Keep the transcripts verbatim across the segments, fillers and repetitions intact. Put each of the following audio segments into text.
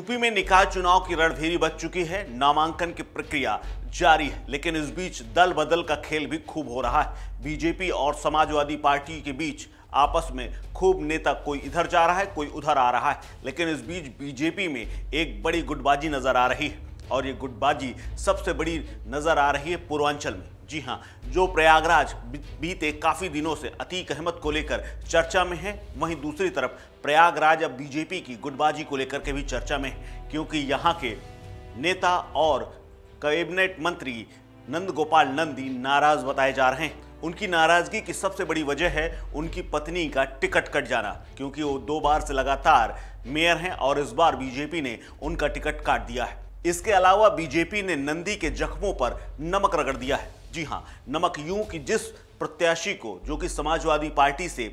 UP में निकाय चुनाव की रणधीरी बच चुकी है, नामांकन की प्रक्रिया जारी है, लेकिन इस बीच दल बदल का खेल भी खूब हो रहा है। बीजेपी और समाजवादी पार्टी के बीच आपस में खूब नेता कोई इधर जा रहा है कोई उधर आ रहा है, लेकिन इस बीच बीजेपी में एक बड़ी गुटबाजी नजर आ रही है और ये गुटबाजी सबसे बड़ी नजर आ रही है पूर्वांचल में। जी हाँ, जो प्रयागराज बीते काफ़ी दिनों से अतीक अहमद को लेकर चर्चा में है, वहीं दूसरी तरफ प्रयागराज अब बीजेपी की गुटबाजी को लेकर के भी चर्चा में है, क्योंकि यहाँ के नेता और कैबिनेट मंत्री नंद गोपाल नंदी नाराज़ बताए जा रहे हैं। उनकी नाराज़गी की सबसे बड़ी वजह है उनकी पत्नी का टिकट कट जाना, क्योंकि वो दो बार से लगातार मेयर हैं और इस बार बीजेपी ने उनका टिकट काट दिया है। इसके अलावा बीजेपी ने नंदी के जख्मों पर नमक रगड़ दिया है। जी हाँ, नमक यूं कि जिस प्रत्याशी को, जो कि समाजवादी पार्टी से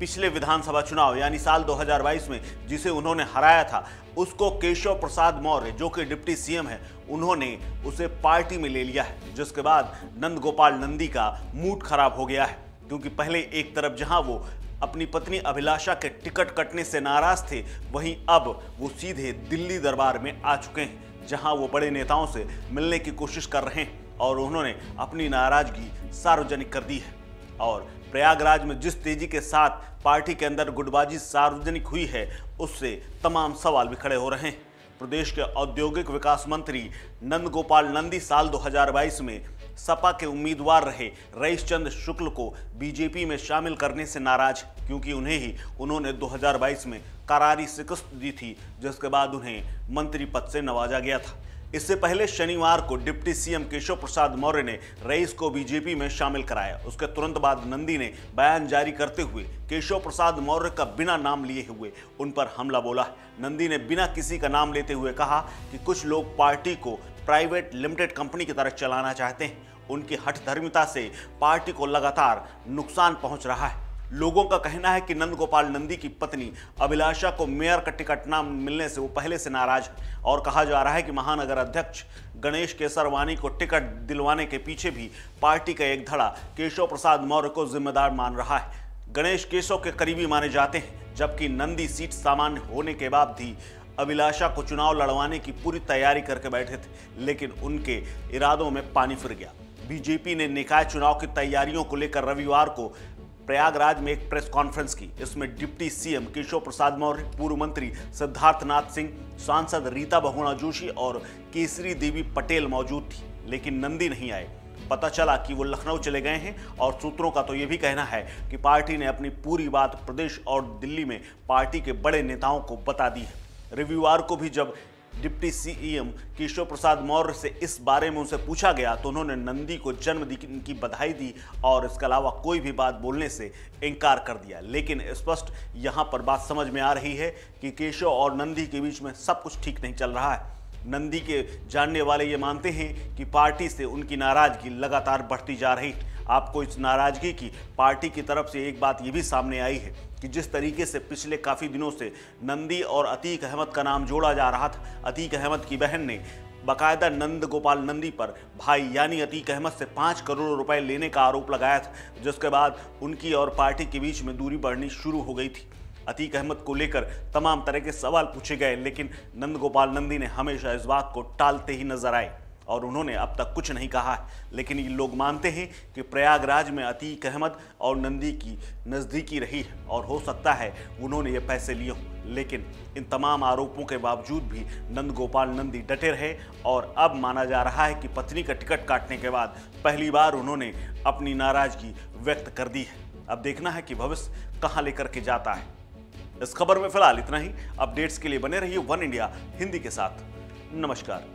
पिछले विधानसभा चुनाव यानी साल दो हज़ार बाईस में जिसे उन्होंने हराया था, उसको केशव प्रसाद मौर्य जो कि डिप्टी सीएम है, उन्होंने उसे पार्टी में ले लिया है, जिसके बाद नंद गोपाल नंदी का मूड खराब हो गया है। क्योंकि पहले एक तरफ जहाँ वो अपनी पत्नी अभिलाषा के टिकट कटने से नाराज थे, वहीं अब वो सीधे दिल्ली दरबार में आ चुके हैं, जहां वो बड़े नेताओं से मिलने की कोशिश कर रहे हैं और उन्होंने अपनी नाराजगी सार्वजनिक कर दी है। और प्रयागराज में जिस तेजी के साथ पार्टी के अंदर गुटबाजी सार्वजनिक हुई है, उससे तमाम सवाल भी खड़े हो रहे हैं। प्रदेश के औद्योगिक विकास मंत्री नंद गोपाल नंदी साल दो हज़ार बाईस में सपा के उम्मीदवार रहे रईस चंद्र शुक्ल को बीजेपी में शामिल करने से नाराज, क्योंकि उन्हें ही उन्होंने दो हज़ार बाईस में करारी शिकस्त दी थी, जिसके बाद उन्हें मंत्री पद से नवाजा गया था। इससे पहले शनिवार को डिप्टी सीएम केशव प्रसाद मौर्य ने रईस को बीजेपी में शामिल कराया। उसके तुरंत बाद नंदी ने बयान जारी करते हुए केशव प्रसाद मौर्य का बिना नाम लिए हुए उन पर हमला बोला। नंदी ने बिना किसी का नाम लेते हुए कहा कि कुछ लोग पार्टी को प्राइवेट लिमिटेड कंपनी की तरह चलाना चाहते हैं, उनकी हठधर्मिता से पार्टी को लगातार नुकसान पहुँच रहा है। लोगों का कहना है कि नंद गोपाल नंदी की पत्नी अभिलाषा को मेयर का टिकट न मिलने से वो पहले से नाराज है, और कहा जा रहा है कि महानगर अध्यक्ष गणेश केसरवानी को टिकट दिलवाने के पीछे भी पार्टी का एक धड़ा केशव प्रसाद मौर्य को जिम्मेदार मान रहा है। गणेश केशव के करीबी माने जाते हैं, जबकि नंदी सीट सामान्य होने के बाद भी अभिलाषा को चुनाव लड़वाने की पूरी तैयारी करके बैठे थे, लेकिन उनके इरादों में पानी फिर गया। बीजेपी ने निकाय चुनाव की तैयारियों को लेकर रविवार को प्रयागराज में एक प्रेस कॉन्फ्रेंस की। इसमें डिप्टी सीएम केशव प्रसाद मौर्य, पूर्व मंत्री सिद्धार्थनाथ सिंह, सांसद रीता बहुना जोशी और केसरी देवी पटेल मौजूद थी, लेकिन नंदी नहीं आए। पता चला कि वो लखनऊ चले गए हैं और सूत्रों का तो ये भी कहना है कि पार्टी ने अपनी पूरी बात प्रदेश और दिल्ली में पार्टी के बड़े नेताओं को बता दी है। रविवार को भी जब डिप्टी सीएम केशव प्रसाद मौर्य से इस बारे में उनसे पूछा गया तो उन्होंने नंदी को जन्मदिन की बधाई दी और इसके अलावा कोई भी बात बोलने से इनकार कर दिया। लेकिन स्पष्ट यहाँ पर बात समझ में आ रही है कि केशव और नंदी के बीच में सब कुछ ठीक नहीं चल रहा है। नंदी के जानने वाले ये मानते हैं कि पार्टी से उनकी नाराज़गी लगातार बढ़ती जा रही है। आपको इस नाराज़गी की पार्टी की तरफ से एक बात ये भी सामने आई है कि जिस तरीके से पिछले काफ़ी दिनों से नंदी और अतीक अहमद का नाम जोड़ा जा रहा था, अतीक अहमद की बहन ने बाकायदा नंद गोपाल नंदी पर भाई यानी अतीक अहमद से पाँच करोड़ रुपए लेने का आरोप लगाया था, जिसके बाद उनकी और पार्टी के बीच में दूरी बढ़नी शुरू हो गई थी। अतीक अहमद को लेकर तमाम तरह के सवाल पूछे गए, लेकिन नंद गोपाल नंदी ने हमेशा इस बात को टालते ही नजर आए और उन्होंने अब तक कुछ नहीं कहा है। लेकिन ये लोग मानते हैं कि प्रयागराज में अतीक अहमद और नंदी की नज़दीकी रही है और हो सकता है उन्होंने ये पैसे लिए हों। लेकिन इन तमाम आरोपों के बावजूद भी नंद गोपाल नंदी डटे रहे और अब माना जा रहा है कि पत्नी का टिकट काटने के बाद पहली बार उन्होंने अपनी नाराज़गी व्यक्त कर दी है। अब देखना है कि भविष्य कहाँ लेकर के जाता है। इस खबर में फिलहाल इतना ही। अपडेट्स के लिए बने रहिए वन इंडिया हिंदी के साथ। नमस्कार।